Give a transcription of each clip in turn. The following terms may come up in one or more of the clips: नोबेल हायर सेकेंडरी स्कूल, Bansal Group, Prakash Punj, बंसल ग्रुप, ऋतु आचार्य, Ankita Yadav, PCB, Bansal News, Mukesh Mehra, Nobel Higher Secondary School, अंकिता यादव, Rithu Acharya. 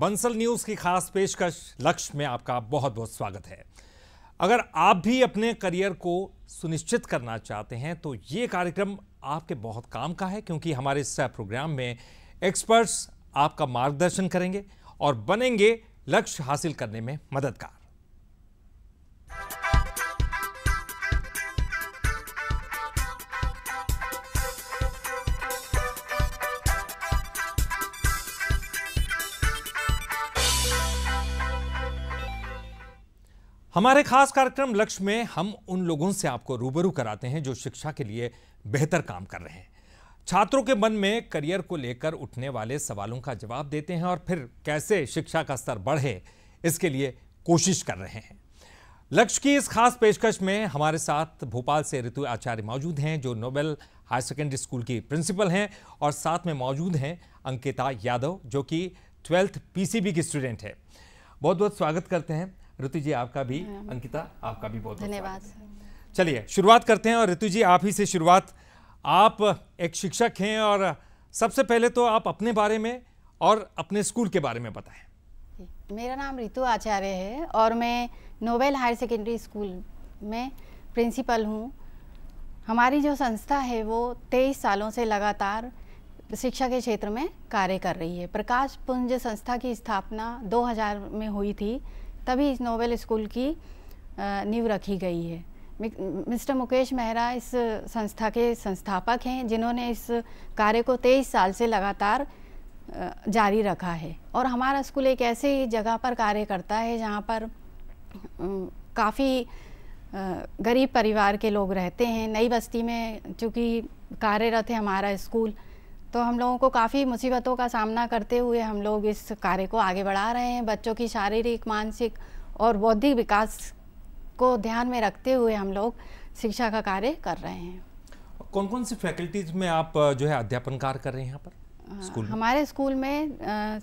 Bansal news की खास पेशकश लक्ष्य में आपका बहुत बहुत स्वागत है। अगर आप भी अपने करियर को सुनिश्चित करना चाहते हैं तो ये कार्यक्रम आपके बहुत काम का है, क्योंकि हमारे इस प्रोग्राम में एक्सपर्ट्स आपका मार्गदर्शन करेंगे और बनेंगे लक्ष्य हासिल करने में मददगार। हमारे खास कार्यक्रम लक्ष्य में हम उन लोगों से आपको रूबरू कराते हैं जो शिक्षा के लिए बेहतर काम कर रहे हैं, छात्रों के मन में करियर को लेकर उठने वाले सवालों का जवाब देते हैं और फिर कैसे शिक्षा का स्तर बढ़े इसके लिए कोशिश कर रहे हैं। लक्ष्य की इस खास पेशकश में हमारे साथ भोपाल से ऋतु आचार्य मौजूद हैं, जो नोबेल हायर सेकेंडरी स्कूल की प्रिंसिपल हैं, और साथ में मौजूद हैं अंकिता यादव, जो कि 12th PCB की स्टूडेंट है। बहुत बहुत स्वागत करते हैं ऋतु जी आपका भी, अंकिता आपका भी बहुत धन्यवाद। चलिए शुरुआत करते हैं और ऋतु जी आप ही से शुरुआत। आप एक शिक्षक हैं और सबसे पहले तो आप अपने बारे में और अपने स्कूल के बारे में बताएं। मेरा नाम ऋतु आचार्य है और मैं नोबेल हायर सेकेंडरी स्कूल में प्रिंसिपल हूँ। हमारी जो संस्था है वो 23 सालों से लगातार शिक्षा के क्षेत्र में कार्य कर रही है। प्रकाश पुंज संस्था की स्थापना 2000 में हुई थी, तभी इस नोबेल स्कूल की नींव रखी गई है। मिस्टर मुकेश मेहरा इस संस्था के संस्थापक हैं, जिन्होंने इस कार्य को 23 साल से लगातार जारी रखा है। और हमारा स्कूल एक ऐसी जगह पर कार्य करता है जहां पर काफ़ी गरीब परिवार के लोग रहते हैं। नई बस्ती में चूँकि कार्यरत है हमारा स्कूल, तो हम लोगों को काफ़ी मुसीबतों का सामना करते हुए हम लोग इस कार्य को आगे बढ़ा रहे हैं। बच्चों की शारीरिक, मानसिक और बौद्धिक विकास को ध्यान में रखते हुए हम लोग शिक्षा का कार्य कर रहे हैं। कौन कौन सी फैकल्टीज में आप जो है अध्यापन कार्य कर रहे हैं यहाँ पर स्कूल में? हमारे स्कूल में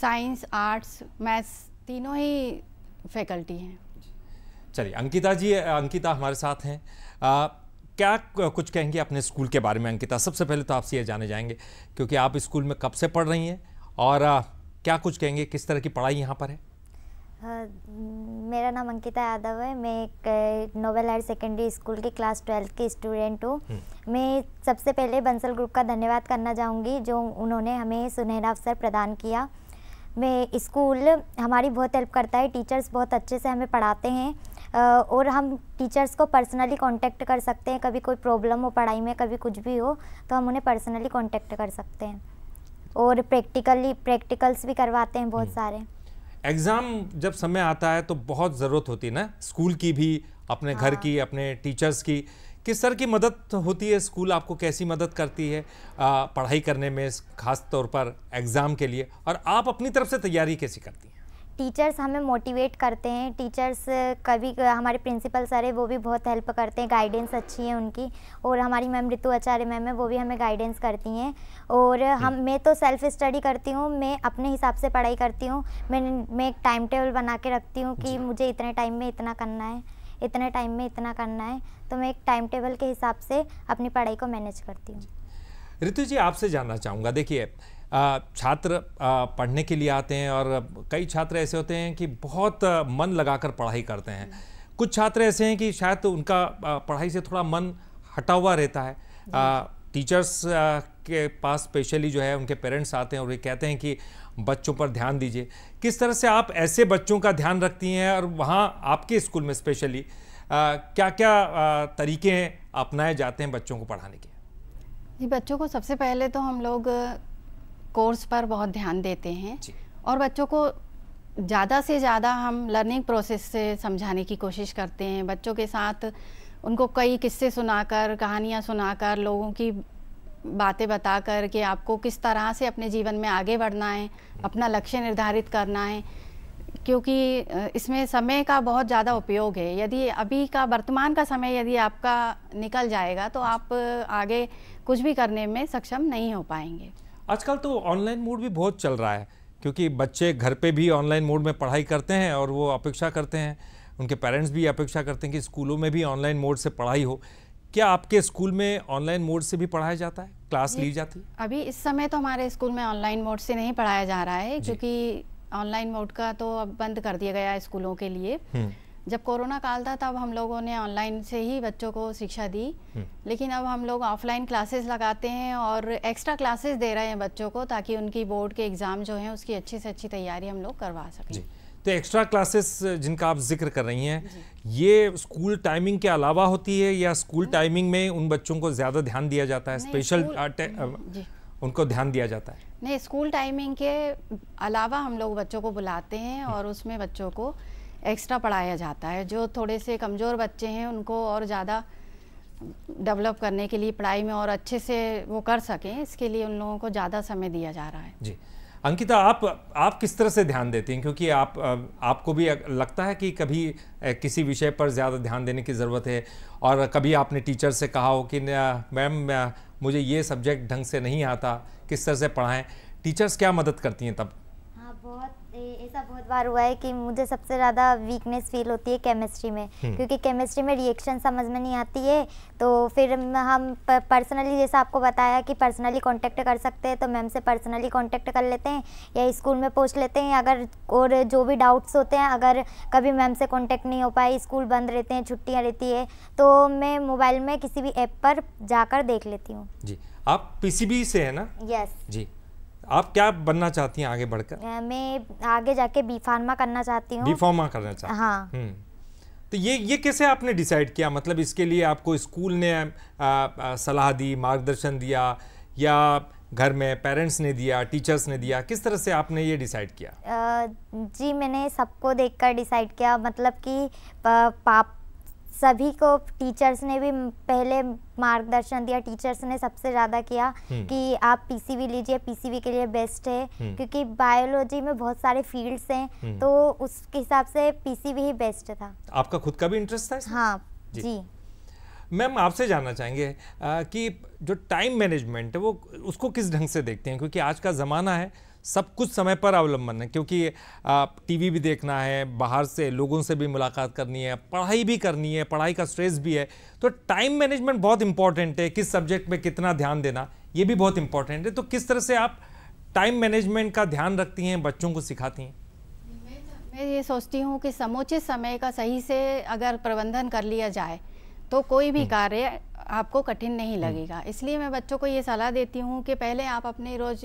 साइंस, आर्ट्स, मैथ्स तीनों ही फैकल्टी हैं। चलिए अंकिता जी, अंकिता हमारे साथ हैं, क्या कुछ कहेंगे अपने स्कूल के बारे में? अंकिता सबसे पहले तो आपसे ये जाने जाएंगे क्योंकि आप स्कूल में कब से पढ़ रही हैं और क्या कुछ कहेंगे, किस तरह की पढ़ाई यहाँ पर है? मेरा नाम अंकिता यादव है। मैं एक नोबेल हायर सेकेंडरी स्कूल की क्लास 12 की स्टूडेंट हूँ। मैं सबसे पहले बंसल ग्रुप का धन्यवाद करना चाहूँगी, जो उन्होंने हमें सुनहरा अवसर प्रदान किया। मैं स्कूल हमारी बहुत हेल्प करता है, टीचर्स बहुत अच्छे से हमें पढ़ाते हैं और हम टीचर्स को पर्सनली कांटेक्ट कर सकते हैं। कभी कोई प्रॉब्लम हो पढ़ाई में, कभी कुछ भी हो, तो हम उन्हें पर्सनली कांटेक्ट कर सकते हैं और प्रैक्टिकल्स भी करवाते हैं बहुत सारे। एग्ज़ाम जब समय आता है तो बहुत ज़रूरत होती है ना स्कूल की भी, अपने घर की, अपने टीचर्स की। किस तरह की मदद होती है, स्कूल आपको कैसी मदद करती है पढ़ाई करने में, खास तौर पर एग्ज़ाम के लिए, और आप अपनी तरफ से तैयारी कैसी करती हैं? टीचर्स हमें मोटिवेट करते हैं, टीचर्स कभी हमारे प्रिंसिपल सर है वो भी बहुत हेल्प करते हैं, गाइडेंस अच्छी है उनकी। और हमारी मैम ऋतु आचार्य मैम है वो भी हमें गाइडेंस करती हैं। और मैं तो सेल्फ स्टडी करती हूँ, मैं अपने हिसाब से पढ़ाई करती हूँ। मैं एक टाइम टेबल बना के रखती हूँ कि मुझे इतने टाइम में इतना करना है, इतने टाइम में इतना करना है, तो मैं एक टाइम टेबल के हिसाब से अपनी पढ़ाई को मैनेज करती हूँ। ऋतु जी आपसे जानना चाहूँगा, देखिए छात्र पढ़ने के लिए आते हैं और कई छात्र ऐसे होते हैं कि बहुत मन लगाकर पढ़ाई करते हैं, कुछ छात्र ऐसे हैं कि शायद उनका पढ़ाई से थोड़ा मन हटा हुआ रहता है। टीचर्स के पास स्पेशली जो है उनके पेरेंट्स आते हैं और ये कहते हैं कि बच्चों पर ध्यान दीजिए। किस तरह से आप ऐसे बच्चों का ध्यान रखती हैं और वहाँ आपके स्कूल में स्पेशली क्या क्या तरीके अपनाए जाते हैं बच्चों को पढ़ाने के? जी, बच्चों को सबसे पहले तो हम लोग कोर्स पर बहुत ध्यान देते हैं और बच्चों को ज़्यादा से ज़्यादा हम लर्निंग प्रोसेस से समझाने की कोशिश करते हैं। बच्चों के साथ उनको कई किस्से सुनाकर, कहानियाँ सुनाकर, लोगों की बातें बताकर कि आपको किस तरह से अपने जीवन में आगे बढ़ना है, अपना लक्ष्य निर्धारित करना है, क्योंकि इसमें समय का बहुत ज़्यादा उपयोग है। यदि अभी का वर्तमान का समय यदि आपका निकल जाएगा तो आप आगे कुछ भी करने में सक्षम नहीं हो पाएंगे। आजकल तो ऑनलाइन मोड भी बहुत चल रहा है, क्योंकि बच्चे घर पे भी ऑनलाइन मोड में पढ़ाई करते हैं और वो अपेक्षा करते हैं, उनके पेरेंट्स भी अपेक्षा करते हैं कि स्कूलों में भी ऑनलाइन मोड से पढ़ाई हो। क्या आपके स्कूल में ऑनलाइन मोड से भी पढ़ाया जाता है, क्लास ली जाती है? अभी इस समय तो हमारे स्कूल में ऑनलाइन मोड से नहीं पढ़ाया जा रहा है, क्योंकि ऑनलाइन मोड का तो अब बंद कर दिया गया है स्कूलों के लिए। जब कोरोना काल था तब हम लोगों ने ऑनलाइन से ही बच्चों को शिक्षा दी, लेकिन अब हम लोग ऑफलाइन क्लासेस लगाते हैं और एक्स्ट्रा क्लासेस दे रहे हैं बच्चों को, ताकि उनकी बोर्ड के एग्जाम जो हैं उसकी अच्छी से अच्छी तैयारी हम लोग करवा सकें। तो एक्स्ट्रा क्लासेस जिनका आप जिक्र कर रही हैं, ये स्कूल टाइमिंग के अलावा होती है या स्कूल टाइमिंग में उन बच्चों को ज़्यादा ध्यान दिया जाता है, स्पेशल उनको ध्यान दिया जाता है? नहीं, स्कूल टाइमिंग के अलावा हम लोग बच्चों को बुलाते हैं और उसमें बच्चों को एक्स्ट्रा पढ़ाया जाता है। जो थोड़े से कमज़ोर बच्चे हैं उनको और ज़्यादा डेवलप करने के लिए पढ़ाई में और अच्छे से वो कर सकें, इसके लिए उन लोगों को ज़्यादा समय दिया जा रहा है। जी अंकिता, आप किस तरह से ध्यान देती हैं, क्योंकि आपको भी लगता है कि कभी किसी विषय पर ज़्यादा ध्यान देने की ज़रूरत है, और कभी आपने टीचर से कहा हो कि मैम मुझे ये सब्जेक्ट ढंग से नहीं आता, किस तरह से पढ़ाएं? टीचर्स क्या मदद करती हैं तब? हाँ, ऐसा बहुत बार हुआ है कि मुझे सबसे ज़्यादा वीकनेस फील होती है केमिस्ट्री में, क्योंकि केमिस्ट्री में रिएक्शन समझ में नहीं आती है। तो फिर हम पर्सनली, जैसा आपको बताया कि पर्सनली कांटेक्ट कर सकते हैं, तो मैम से पर्सनली कांटेक्ट कर लेते हैं या स्कूल में पूछ लेते हैं अगर, और जो भी डाउट्स होते हैं। अगर कभी मैम से कॉन्टेक्ट नहीं हो पाई, स्कूल बंद रहते हैं, छुट्टियाँ रहती है, तो मैं मोबाइल में किसी भी ऐप पर जाकर देख लेती हूँ। जी आप PCB से है ना? यस जी। आप क्या बनना चाहती हैं आगे बढ़कर? मैं आगे जाके B फार्मा करना चाहती हूँ। B फार्मा करना चाहती हूँ। हाँ। तो ये कैसे आपने डिसाइड किया? मतलब इसके लिए आपको स्कूल ने सलाह दी, मार्गदर्शन दिया, या घर में पेरेंट्स ने दिया, टीचर्स ने दिया? किस तरह से आपने ये डिसाइड किया? जी मैंने सबको देखकर डिसाइड किया, मतलब कि सभी को टीचर्स ने भी पहले मार्गदर्शन दिया। टीचर्स ने सबसे ज़्यादा किया कि आप PCB लीजिए, PCB के लिए बेस्ट है, क्योंकि बायोलॉजी में बहुत सारे फील्ड्स हैं, तो उसके हिसाब से PCB ही बेस्ट था। आपका खुद का भी इंटरेस्ट था? हाँ जी। मैम आपसे जानना चाहेंगे कि जो टाइम मैनेजमेंट है वो उसको किस ढंग से देखते हैं, क्योंकि आज का ज़माना है सब कुछ समय पर अवलंबन है, क्योंकि TV भी देखना है, बाहर से लोगों से भी मुलाकात करनी है, पढ़ाई भी करनी है, पढ़ाई का स्ट्रेस भी है, तो टाइम मैनेजमेंट बहुत इम्पॉर्टेंट है। किस सब्जेक्ट में कितना ध्यान देना ये भी बहुत इम्पॉर्टेंट है। तो किस तरह से आप टाइम मैनेजमेंट का ध्यान रखती हैं, बच्चों को सिखाती हैं? मैं ये सोचती हूँ कि समूचे समय का सही से अगर प्रबंधन कर लिया जाए तो कोई भी कार्य आपको कठिन नहीं लगेगा। इसलिए मैं बच्चों को ये सलाह देती हूँ कि पहले आप अपने रोज़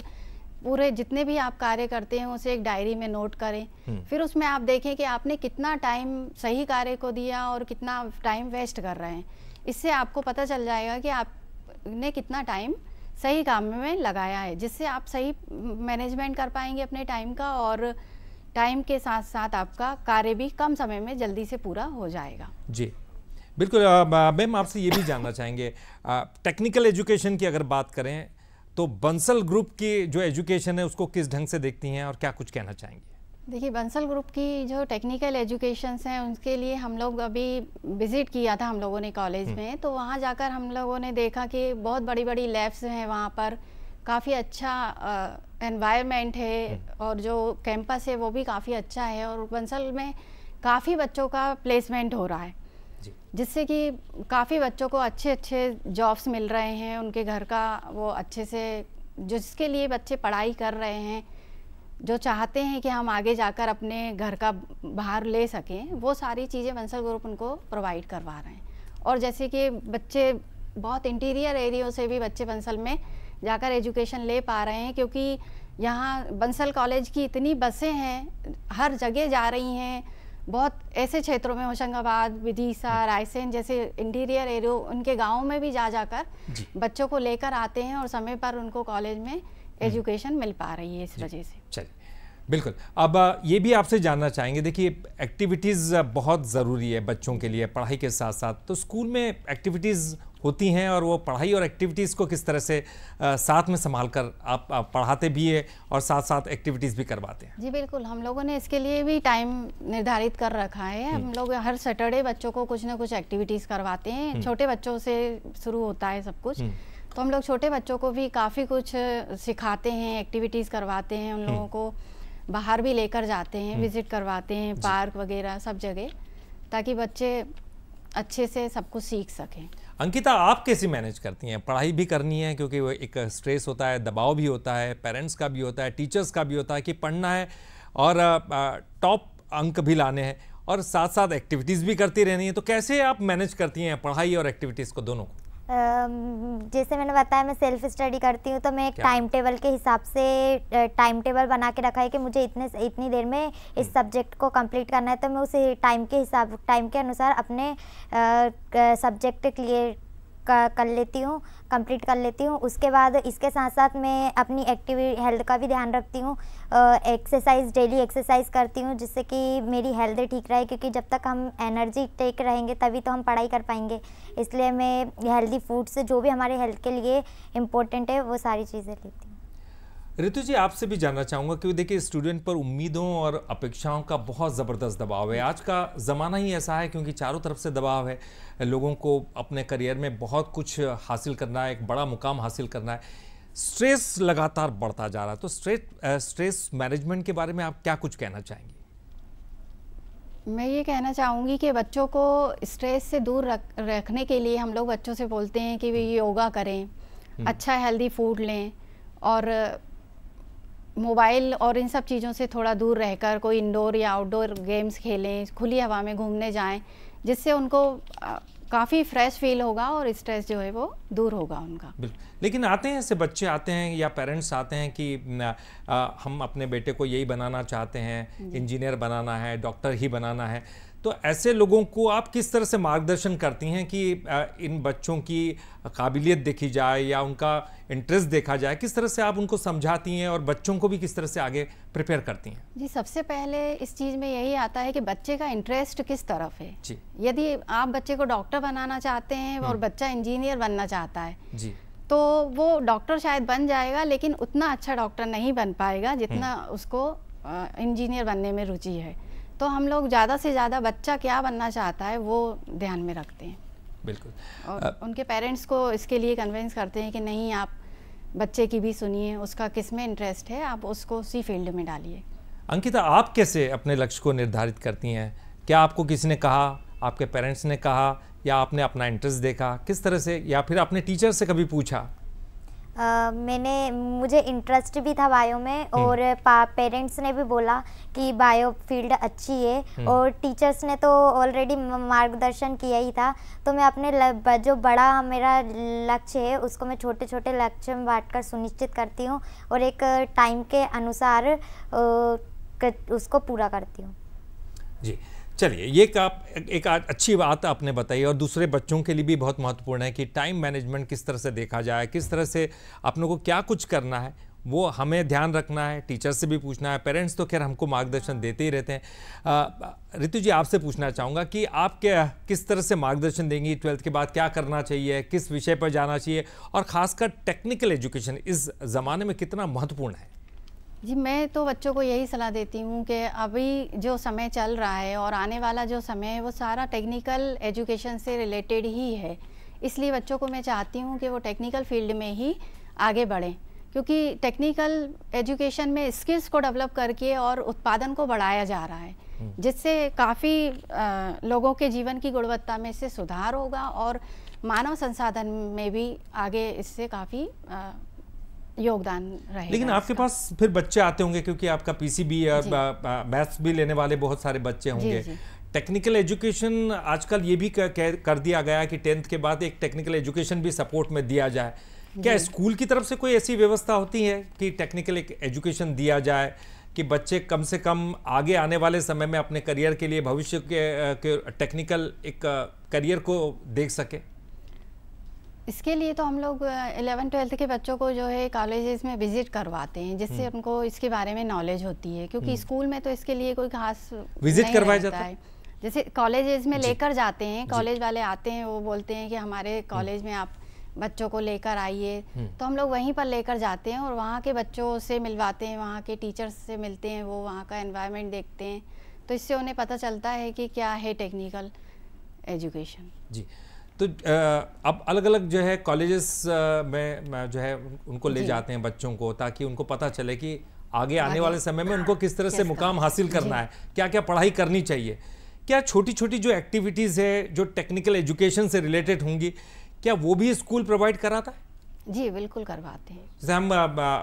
पूरे जितने भी आप कार्य करते हैं उसे एक डायरी में नोट करें, फिर उसमें आप देखें कि आपने कितना टाइम सही कार्य को दिया और कितना टाइम वेस्ट कर रहे हैं। इससे आपको पता चल जाएगा कि आपने कितना टाइम सही काम में लगाया है, जिससे आप सही मैनेजमेंट कर पाएंगे अपने टाइम का, और टाइम के साथ साथ आपका कार्य भी कम समय में जल्दी से पूरा हो जाएगा। जी बिल्कुल। मैम आपसे ये भी जानना चाहेंगे, टेक्निकल एजुकेशन की अगर बात करें तो बंसल ग्रुप की जो एजुकेशन है उसको किस ढंग से देखती हैं और क्या कुछ कहना चाहेंगे? देखिए बंसल ग्रुप की जो टेक्निकल एजुकेशंस हैं उनके लिए हम लोग अभी विज़िट किया था हम लोगों ने कॉलेज में, तो वहाँ जाकर हम लोगों ने देखा कि बहुत बड़ी बड़ी लैब्स हैं वहाँ पर, काफ़ी अच्छा एनवायरनमेंट है, और जो कैंपस है वो भी काफ़ी अच्छा है, और बंसल में काफ़ी बच्चों का प्लेसमेंट हो रहा है, जिससे कि काफ़ी बच्चों को अच्छे अच्छे जॉब्स मिल रहे हैं, उनके घर का वो अच्छे से, जिसके लिए बच्चे पढ़ाई कर रहे हैं, जो चाहते हैं कि हम आगे जाकर अपने घर का भार ले सकें, वो सारी चीज़ें बंसल ग्रुप उनको प्रोवाइड करवा रहे हैं। और जैसे कि बच्चे बहुत इंटीरियर एरियो से भी बच्चे बंसल में जाकर एजुकेशन ले पा रहे हैं, क्योंकि यहाँ बंसल कॉलेज की इतनी बसें हैं, हर जगह जा रही हैं, बहुत ऐसे क्षेत्रों में होशंगाबाद, विदिशा, रायसेन जैसे इंटीरियर एरियो, उनके गाँव में भी जाकर बच्चों को लेकर आते हैं और समय पर उनको कॉलेज में एजुकेशन मिल पा रही है इस वजह से। चलिए बिल्कुल। अब ये भी आपसे जानना चाहेंगे, देखिए एक्टिविटीज़ बहुत ज़रूरी है बच्चों के लिए पढ़ाई के साथ साथ, तो स्कूल में एक्टिविटीज़ होती हैं और वो पढ़ाई और एक्टिविटीज़ को किस तरह से साथ में संभाल कर आप पढ़ाते भी है और साथ साथ एक्टिविटीज़ भी करवाते हैं? जी बिल्कुल, हम लोगों ने इसके लिए भी टाइम निर्धारित कर रखा है। हम लोग हर सैटरडे बच्चों को कुछ ना कुछ एक्टिविटीज़ करवाते हैं, छोटे बच्चों से शुरू होता है सब कुछ, तो हम लोग छोटे बच्चों को भी काफ़ी कुछ सिखाते हैं, एक्टिविटीज़ करवाते हैं, उन लोगों को बाहर भी लेकर जाते हैं, विजिट करवाते हैं पार्क वगैरह सब जगह, ताकि बच्चे अच्छे से सब कुछ सीख सकें। अंकिता, आप कैसे मैनेज करती हैं? पढ़ाई भी करनी है क्योंकि वो एक स्ट्रेस होता है, दबाव भी होता है, पेरेंट्स का भी होता है, टीचर्स का भी होता है कि पढ़ना है और टॉप अंक भी लाने हैं, और साथ साथ एक्टिविटीज़ भी करती रहनी है। तो कैसे आप मैनेज करती हैं पढ़ाई और एक्टिविटीज़ को, दोनों को? जैसे मैंने बताया मैं सेल्फ स्टडी करती हूँ, तो मैं एक टाइम टेबल के हिसाब से टाइम टेबल बना के रखा है कि मुझे इतनी देर में इस सब्जेक्ट को कंप्लीट करना है। तो मैं उस टाइम के अनुसार अपने सब्जेक्ट क्लियर कर लेती हूँ, कंप्लीट कर लेती हूँ। उसके बाद इसके साथ साथ मैं अपनी एक्टिविटी हेल्थ का भी ध्यान रखती हूँ, एक्सरसाइज डेली एक्सरसाइज करती हूँ जिससे कि मेरी हेल्थ ठीक रहे, क्योंकि जब तक हम एनर्जी टेक रहेंगे तभी तो हम पढ़ाई कर पाएंगे। इसलिए मैं हेल्दी फूड्स जो भी हमारे हेल्थ के लिए इम्पोर्टेंट है वो सारी चीज़ें लेती हूँ। ऋतु जी, आपसे भी जानना चाहूँगा क्योंकि देखिए स्टूडेंट पर उम्मीदों और अपेक्षाओं का बहुत ज़बरदस्त दबाव है। आज का ज़माना ही ऐसा है क्योंकि चारों तरफ से दबाव है, लोगों को अपने करियर में बहुत कुछ हासिल करना है, एक बड़ा मुकाम हासिल करना है, स्ट्रेस लगातार बढ़ता जा रहा है। तो स्ट्रेस मैनेजमेंट के बारे में आप क्या कुछ कहना चाहेंगी? मैं ये कहना चाहूँगी कि बच्चों को स्ट्रेस से दूर रखने के लिए हम लोग बच्चों से बोलते हैं कि वे योगा करें, अच्छा हेल्दी फूड लें और मोबाइल और इन सब चीज़ों से थोड़ा दूर रहकर कोई इंडोर या आउटडोर गेम्स खेलें, खुली हवा में घूमने जाएं, जिससे उनको काफ़ी फ्रेश फील होगा और स्ट्रेस जो है वो दूर होगा उनका। लेकिन आते हैं ऐसे बच्चे, आते हैं या पेरेंट्स आते हैं कि हम अपने बेटे को यही बनाना चाहते हैं, इंजीनियर बनाना है, डॉक्टर ही बनाना है। तो ऐसे लोगों को आप किस तरह से मार्गदर्शन करती हैं कि इन बच्चों की काबिलियत देखी जाए या उनका इंटरेस्ट देखा जाए? किस तरह से आप उनको समझाती हैं और बच्चों को भी किस तरह से आगे प्रिपेयर करती हैं? जी, सबसे पहले इस चीज़ में यही आता है कि बच्चे का इंटरेस्ट किस तरफ है। जी, यदि आप बच्चे को डॉक्टर बनाना चाहते हैं और बच्चा इंजीनियर बनना चाहता है जी, तो वो डॉक्टर शायद बन जाएगा लेकिन उतना अच्छा डॉक्टर नहीं बन पाएगा जितना उसको इंजीनियर बनने में रुचि है। तो हम लोग ज़्यादा से ज़्यादा बच्चा क्या बनना चाहता है वो ध्यान में रखते हैं। बिल्कुल। और उनके पेरेंट्स को इसके लिए कन्विंस करते हैं कि नहीं, आप बच्चे की भी सुनिए, उसका किस में इंटरेस्ट है आप उसको उसी फील्ड में डालिए। अंकिता, आप कैसे अपने लक्ष्य को निर्धारित करती हैं? क्या आपको किसी ने कहा, आपके पेरेंट्स ने कहा, या आपने अपना इंटरेस्ट देखा, किस तरह से, या फिर आपने टीचर से कभी पूछा? मुझे इंटरेस्ट भी था बायो में और पेरेंट्स ने भी बोला कि बायो फील्ड अच्छी है, और टीचर्स ने तो ऑलरेडी मार्गदर्शन किया ही था। तो मैं अपने जो बड़ा मेरा लक्ष्य है उसको मैं छोटे छोटे लक्ष्य में बांटकर सुनिश्चित करती हूँ और एक टाइम के अनुसार उसको पूरा करती हूँ। जी, चलिए, ये एक अच्छी बात आपने बताई और दूसरे बच्चों के लिए भी बहुत महत्वपूर्ण है कि टाइम मैनेजमेंट किस तरह से देखा जाए, किस तरह से अपनों को क्या कुछ करना है वो हमें ध्यान रखना है, टीचर से भी पूछना है, पेरेंट्स तो खैर हमको मार्गदर्शन देते ही रहते हैं। ऋतु जी, आपसे पूछना चाहूँगा कि आप क्या किस तरह से मार्गदर्शन देंगी, ट्वेल्थ के बाद क्या करना चाहिए, किस विषय पर जाना चाहिए, और ख़ासकर टेक्निकल एजुकेशन इस ज़माने में कितना महत्वपूर्ण है? जी, मैं तो बच्चों को यही सलाह देती हूँ कि अभी जो समय चल रहा है और आने वाला जो समय है वो सारा टेक्निकल एजुकेशन से रिलेटेड ही है। इसलिए बच्चों को मैं चाहती हूँ कि वो टेक्निकल फील्ड में ही आगे बढ़ें, क्योंकि टेक्निकल एजुकेशन में स्किल्स को डेवलप करके और उत्पादन को बढ़ाया जा रहा है, जिससे काफ़ी लोगों के जीवन की गुणवत्ता में इससे सुधार होगा और मानव संसाधन में भी आगे इससे काफ़ी योगदान रहेगा। लेकिन आपके पास फिर बच्चे आते होंगे क्योंकि आपका पीसीबी और मैथ्स भी लेने वाले बहुत सारे बच्चे होंगे। टेक्निकल एजुकेशन आजकल ये भी कर दिया गया है कि टेंथ के बाद एक टेक्निकल एजुकेशन भी सपोर्ट में दिया जाए। क्या स्कूल की तरफ से कोई ऐसी व्यवस्था होती है कि टेक्निकल एजुकेशन दिया जाए कि बच्चे कम से कम आगे आने वाले समय में अपने करियर के लिए, भविष्य के टेक्निकल एक करियर को देख सके? इसके लिए तो हम लोग 11-12 के बच्चों को जो है कॉलेजेस में विजिट करवाते हैं, जिससे उनको इसके बारे में नॉलेज होती है, क्योंकि स्कूल में तो इसके लिए कोई खास विजिट करवाया जाता है। जैसे कॉलेजेस में लेकर जाते हैं, कॉलेज वाले आते हैं, वो बोलते हैं कि हमारे कॉलेज में आप बच्चों को लेकर आइए, तो हम लोग वहीं पर लेकर जाते हैं और वहाँ के बच्चों से मिलवाते हैं, वहाँ के टीचर्स से मिलते हैं, वो वहाँ का एनवायरनमेंट देखते हैं, तो इससे उन्हें पता चलता है कि क्या है टेक्निकल एजुकेशन। जी, तो अब अलग अलग जो है कॉलेजेस में जो है उनको ले जाते हैं बच्चों को, ताकि उनको पता चले कि आगे आने वाले समय में उनको किस तरह से मुकाम हासिल करना है, क्या क्या पढ़ाई करनी चाहिए। क्या छोटी छोटी जो एक्टिविटीज़ है जो टेक्निकल एजुकेशन से रिलेटेड होंगी, क्या वो भी स्कूल प्रोवाइड कराता है? जी बिल्कुल करवाते हैं। जैसे हम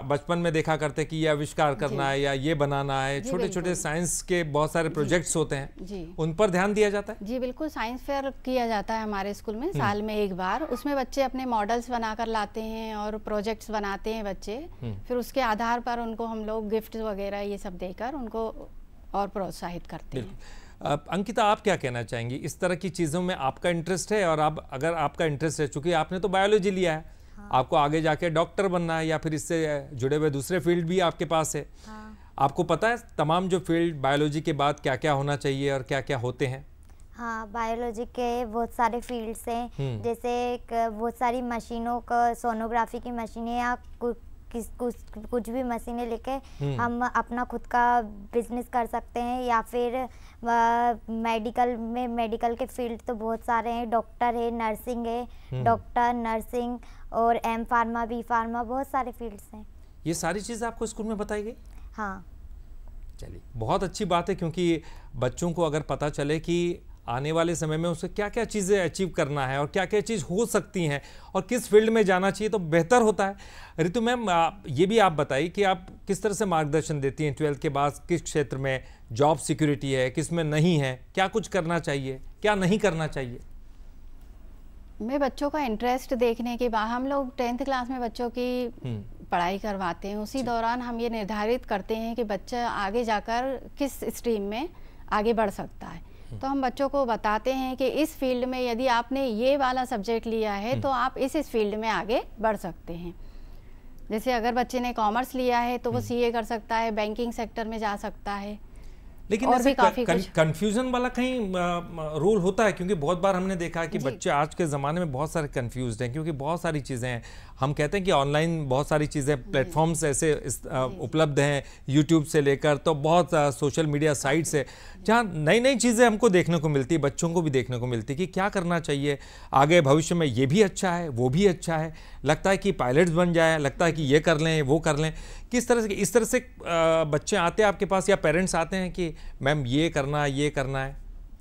बचपन में देखा करते कि ये आविष्कार करना है या ये बनाना है, छोटे छोटे साइंस के बहुत सारे प्रोजेक्ट्स होते हैं, जी उन पर ध्यान दिया जाता है। जी बिल्कुल, साइंस फेयर किया जाता है हमारे स्कूल में साल में एक बार। उसमें बच्चे अपने मॉडल्स बनाकर लाते हैं और प्रोजेक्ट्स बनाते हैं बच्चे, फिर उसके आधार पर उनको हम लोग गिफ्ट वगैरह ये सब देकर उनको और प्रोत्साहित करते हैं। अंकिता, आप क्या कहना चाहेंगी, इस तरह की चीज़ों में आपका इंटरेस्ट है? और आप अगर आपका इंटरेस्ट है, चूँकि आपने तो बायोलॉजी लिया है, आपको आगे जाके डॉक्टर बनना है या फिर इससे जुड़े हुए दूसरे फील्ड भी आपके पास है, आपको पता है तमाम जो फील्ड बायोलॉजी के बाद क्या क्या होना चाहिए और क्या क्या होते हैं? हाँ, बायोलॉजी के बहुत सारे फील्ड्स हैं, जैसे बहुत सारी मशीनों का, सोनोग्राफी की मशीनें या कुछ भी मशीनें लेके हम अपना खुद का बिजनेस कर सकते हैं, या फिर मेडिकल में, मेडिकल के फील्ड तो बहुत सारे हैं, डॉक्टर है, नर्सिंग है, डॉक्टर नर्सिंग और एम फार्मा, बी फार्मा, बहुत सारे फील्ड्स हैं। ये सारी चीज़ें आपको स्कूल में बताई गई? हाँ। चलिए, बहुत अच्छी बात है, क्योंकि बच्चों को अगर पता चले कि आने वाले समय में उसे क्या क्या चीज़ें अचीव करना है और क्या क्या चीज़ हो सकती हैं और किस फील्ड में जाना चाहिए तो बेहतर होता है। रितु मैम, ये भी आप बताइए कि आप किस तरह से मार्गदर्शन देती हैं, ट्वेल्थ के बाद किस क्षेत्र में जॉब सिक्योरिटी है, किस में नहीं है, क्या कुछ करना चाहिए, क्या नहीं करना चाहिए? मैं बच्चों का इंटरेस्ट देखने के बाद, हम लोग टेंथ क्लास में बच्चों की पढ़ाई करवाते हैं, उसी दौरान हम ये निर्धारित करते हैं कि बच्चा आगे जाकर किस स्ट्रीम में आगे बढ़ सकता है। तो हम बच्चों को बताते हैं कि इस फील्ड में यदि आपने ये वाला सब्जेक्ट लिया है तो आप इस फील्ड में आगे बढ़ सकते हैं। जैसे अगर बच्चे ने कॉमर्स लिया है तो वो सीए कर सकता है, बैंकिंग सेक्टर में जा सकता है। लेकिन ऐसे कंफ्यूजन वाला कहीं रोल होता है? क्योंकि बहुत बार हमने देखा है कि बच्चे आज के ज़माने में बहुत सारे कंफ्यूज्ड हैं, क्योंकि बहुत सारी चीज़ें हैं। हम कहते हैं कि ऑनलाइन बहुत सारी चीज़ें, प्लेटफॉर्म्स ऐसे उपलब्ध हैं, यूट्यूब से लेकर तो बहुत सोशल मीडिया साइट्स है, जहाँ नई नई चीज़ें हमको देखने को मिलती, बच्चों को भी देखने को मिलती कि क्या करना चाहिए आगे भविष्य में, ये भी अच्छा है वो भी अच्छा है, लगता है कि पायलट्स बन जाए, लगता है कि ये कर लें वो कर लें। किस तरह से, इस तरह से बच्चे आते हैं आपके पास या पेरेंट्स आते हैं कि मैम ये करना है?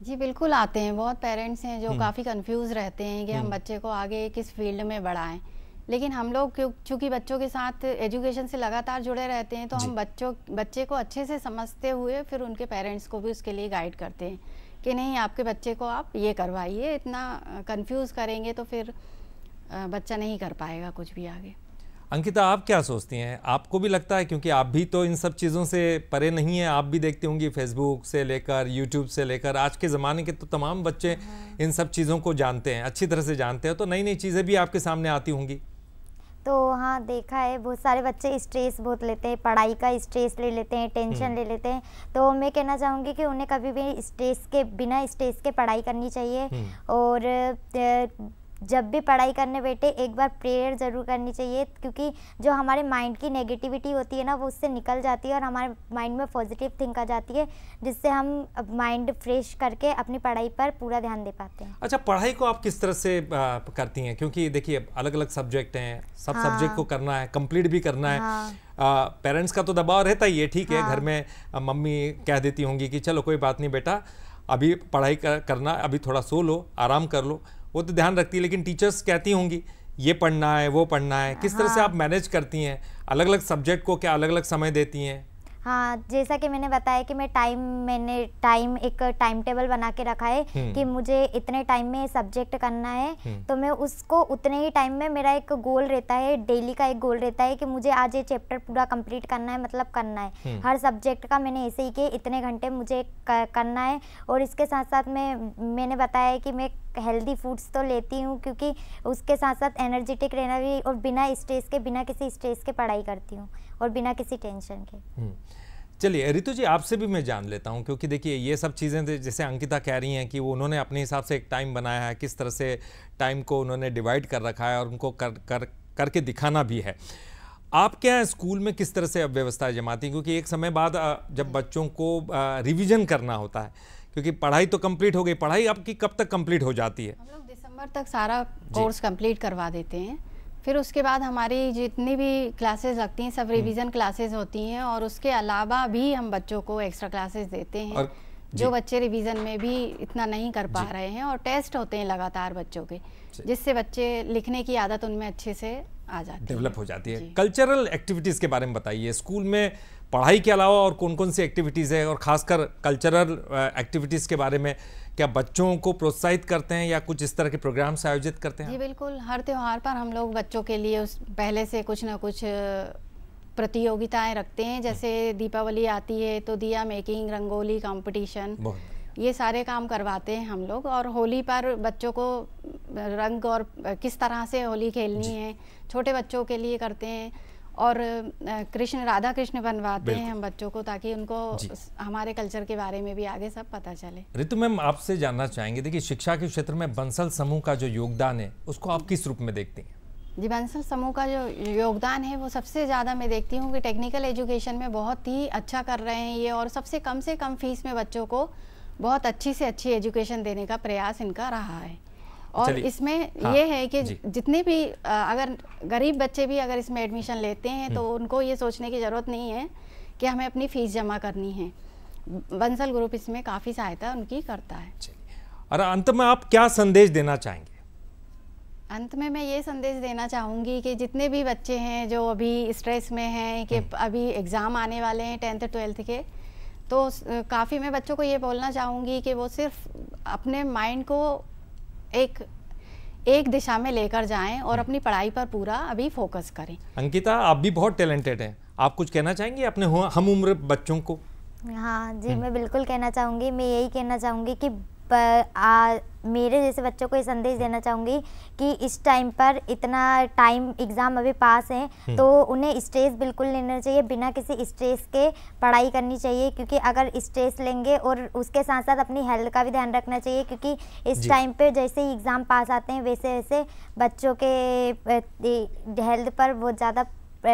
जी बिल्कुल आते हैं, बहुत पेरेंट्स हैं जो काफ़ी कंफ्यूज रहते हैं कि हम बच्चे को आगे किस फील्ड में बढ़ाएं। लेकिन हम लोग चूँकि बच्चों के साथ एजुकेशन से लगातार जुड़े रहते हैं तो हम बच्चे को अच्छे से समझते हुए फिर उनके पेरेंट्स को भी उसके लिए गाइड करते हैं कि नहीं, आपके बच्चे को आप ये करवाइए, इतना कन्फ्यूज़ करेंगे तो फिर बच्चा नहीं कर पाएगा कुछ भी आगे। अंकिता, आप क्या सोचती हैं, आपको भी लगता है, क्योंकि आप भी तो इन सब चीज़ों से परे नहीं हैं, आप भी देखती होंगी फेसबुक से लेकर यूट्यूब से लेकर आज के ज़माने के तो तमाम बच्चे इन सब चीज़ों को जानते हैं, अच्छी तरह से जानते हैं, तो नई नई चीज़ें भी आपके सामने आती होंगी? तो हाँ, देखा है बहुत सारे बच्चे स्ट्रेस बहुत लेते हैं, पढ़ाई का स्ट्रेस ले लेते हैं, टेंशन ले लेते हैं, तो मैं कहना चाहूँगी कि उन्हें कभी भी स्ट्रेस के बिना स्ट्रेस के पढ़ाई करनी चाहिए, और जब भी पढ़ाई करने बैठे एक बार प्रेयर ज़रूर करनी चाहिए, क्योंकि जो हमारे माइंड की नेगेटिविटी होती है ना, वो उससे निकल जाती है और हमारे माइंड में पॉजिटिव थिंक आ जाती है, जिससे हम माइंड फ्रेश करके अपनी पढ़ाई पर पूरा ध्यान दे पाते हैं। अच्छा, पढ़ाई को आप किस तरह से करती हैं, क्योंकि देखिए अलग अलग सब्जेक्ट हैं, सब सब्जेक्ट को करना है, कंप्लीट भी करना है, पेरेंट्स का तो दबाव रहता ही है, ठीक है, घर में मम्मी कह देती होंगी कि चलो कोई बात नहीं बेटा, अभी पढ़ाई करना, अभी थोड़ा सो लो, आराम कर लो, वो तो ध्यान रखती है, लेकिन टीचर्स कहती होंगी ये पढ़ना है वो पढ़ना है, किस तरह से आप मैनेज करती हैं अलग अलग सब्जेक्ट को, क्या अलग अलग समय देती हैं? हाँ, जैसा कि मैंने बताया कि मैं मैंने एक टाइम टेबल बना के रखा है कि मुझे इतने टाइम में सब्जेक्ट करना है, तो मैं उसको उतने ही टाइम में, मेरा एक गोल रहता है, डेली का एक गोल रहता है कि मुझे आज ये चैप्टर पूरा कंप्लीट करना है, मतलब करना है हर सब्जेक्ट का, मैंने ऐसे ही कि इतने घंटे मुझे करना है। और इसके साथ साथ मैंने बताया है कि मैं हेल्दी फूड्स तो लेती हूँ, क्योंकि उसके साथ साथ एनर्जेटिक रहना भी, और बिना स्ट्रेस के, बिना किसी स्ट्रेस के पढ़ाई करती हूँ और बिना किसी टेंशन के। चलिए रितु जी, आपसे भी मैं जान लेता हूं, क्योंकि देखिए ये सब चीज़ें जैसे अंकिता कह रही हैं कि वो उन्होंने अपने हिसाब से एक टाइम बनाया है, किस तरह से टाइम को उन्होंने डिवाइड कर रखा है और उनको करके दिखाना भी है। आप क्या स्कूल में किस तरह से व्यवस्था जमाती हैं, क्योंकि एक समय बाद जब बच्चों को रिविज़न करना होता है, क्योंकि पढ़ाई तो कंप्लीट हो गई, पढ़ाई आपकी कब तक कंप्लीट हो जाती है? हम लोग दिसंबर तक सारा कोर्स कंप्लीट करवा देते हैं, फिर उसके बाद हमारी जितनी भी क्लासेस लगती हैं सब रिवीजन क्लासेस होती हैं, और उसके अलावा भी हम बच्चों को एक्स्ट्रा क्लासेस देते हैं जो बच्चे रिवीजन में भी इतना नहीं कर पा रहे हैं, और टेस्ट होते हैं लगातार बच्चों के, जिससे बच्चे लिखने की आदत उनमें अच्छे से आ जाती है, डेवलप हो जाती है। कल्चरल एक्टिविटीज़ के बारे में बताइए, स्कूल में पढ़ाई के अलावा और कौन कौन सी एक्टिविटीज़ है, और खासकर कल्चरल एक्टिविटीज़ के बारे में क्या बच्चों को प्रोत्साहित करते हैं या कुछ इस तरह के प्रोग्राम्स आयोजित करते हैं? जी बिल्कुल, हर त्यौहार पर हम लोग बच्चों के लिए पहले से कुछ ना कुछ प्रतियोगिताएं रखते हैं। जैसे दीपावली आती है तो दिया मेकिंग, रंगोली कंपटीशन, ये सारे काम करवाते हैं हम लोग। और होली पर बच्चों को रंग और किस तरह से होली खेलनी है छोटे बच्चों के लिए करते हैं। और कृष्ण, राधा कृष्ण बनवाते हैं हम बच्चों को, ताकि उनको हमारे कल्चर के बारे में भी आगे सब पता चले। ऋतु मैम, आपसे जानना चाहेंगे, देखिए शिक्षा के क्षेत्र में बंसल समूह का जो योगदान है उसको आप किस रूप में देखती हैं? जी, बंसल समूह का जो योगदान है वो सबसे ज़्यादा मैं देखती हूँ कि टेक्निकल एजुकेशन में बहुत ही अच्छा कर रहे हैं ये, और सबसे कम से कम फीस में बच्चों को बहुत अच्छी से अच्छी एजुकेशन देने का प्रयास इनका रहा है। और इसमें ये है कि जितने भी अगर गरीब बच्चे भी अगर इसमें एडमिशन लेते हैं तो उनको ये सोचने की ज़रूरत नहीं है कि हमें अपनी फ़ीस जमा करनी है। बंसल ग्रुप इसमें काफ़ी सहायता उनकी करता है। और अंत में आप क्या संदेश देना चाहेंगे? अंत में मैं ये संदेश देना चाहूँगी कि जितने भी बच्चे हैं जो अभी स्ट्रेस में हैं कि अभी एग्ज़ाम आने वाले हैं 10th 12th के, तो काफ़ी मैं बच्चों को ये बोलना चाहूँगी कि वो सिर्फ अपने माइंड को एक दिशा में लेकर जाएं और अपनी पढ़ाई पर पूरा अभी फोकस करें। अंकिता, आप भी बहुत टैलेंटेड हैं, आप कुछ कहना चाहेंगी अपने हम उम्र बच्चों को? हाँ जी, मैं बिल्कुल कहना चाहूँगी, मैं यही कहना चाहूँगी कि मेरे जैसे बच्चों को ये संदेश देना चाहूँगी कि इस टाइम पर इतना टाइम एग्ज़ाम अभी पास है तो उन्हें स्ट्रेस बिल्कुल लेना चाहिए, बिना किसी स्ट्रेस के पढ़ाई करनी चाहिए, क्योंकि अगर स्ट्रेस लेंगे और उसके साथ साथ अपनी हेल्थ का भी ध्यान रखना चाहिए, क्योंकि इस टाइम पे जैसे ही एग्ज़ाम पास आते हैं वैसे वैसे बच्चों के हेल्थ पर बहुत ज़्यादा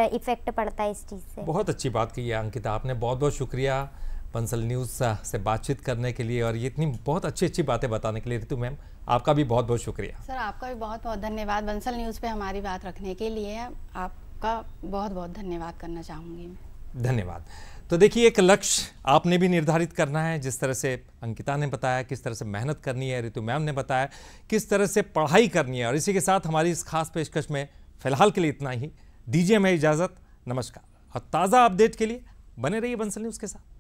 इफ़ेक्ट पड़ता है इस चीज़ से। बहुत अच्छी बात कही है अंकिता आपने, बहुत बहुत शुक्रिया बंसल न्यूज़ से बातचीत करने के लिए और ये इतनी बहुत अच्छी अच्छी बातें बताने के लिए। ऋतु मैम, आपका भी बहुत बहुत शुक्रिया। सर, आपका भी बहुत बहुत धन्यवाद। बंसल न्यूज़ पे हमारी बात रखने के लिए आपका बहुत बहुत धन्यवाद करना चाहूँगी मैं। धन्यवाद। तो देखिए, एक लक्ष्य आपने भी निर्धारित करना है, जिस तरह से अंकिता ने बताया किस तरह से मेहनत करनी है, ऋतु मैम ने बताया किस तरह से पढ़ाई करनी है। और इसी के साथ हमारी इस खास पेशकश में फ़िलहाल के लिए इतना ही। दीजिए हमें इजाज़त, नमस्कार। और ताज़ा अपडेट के लिए बने रहिए बंसल न्यूज़ के साथ।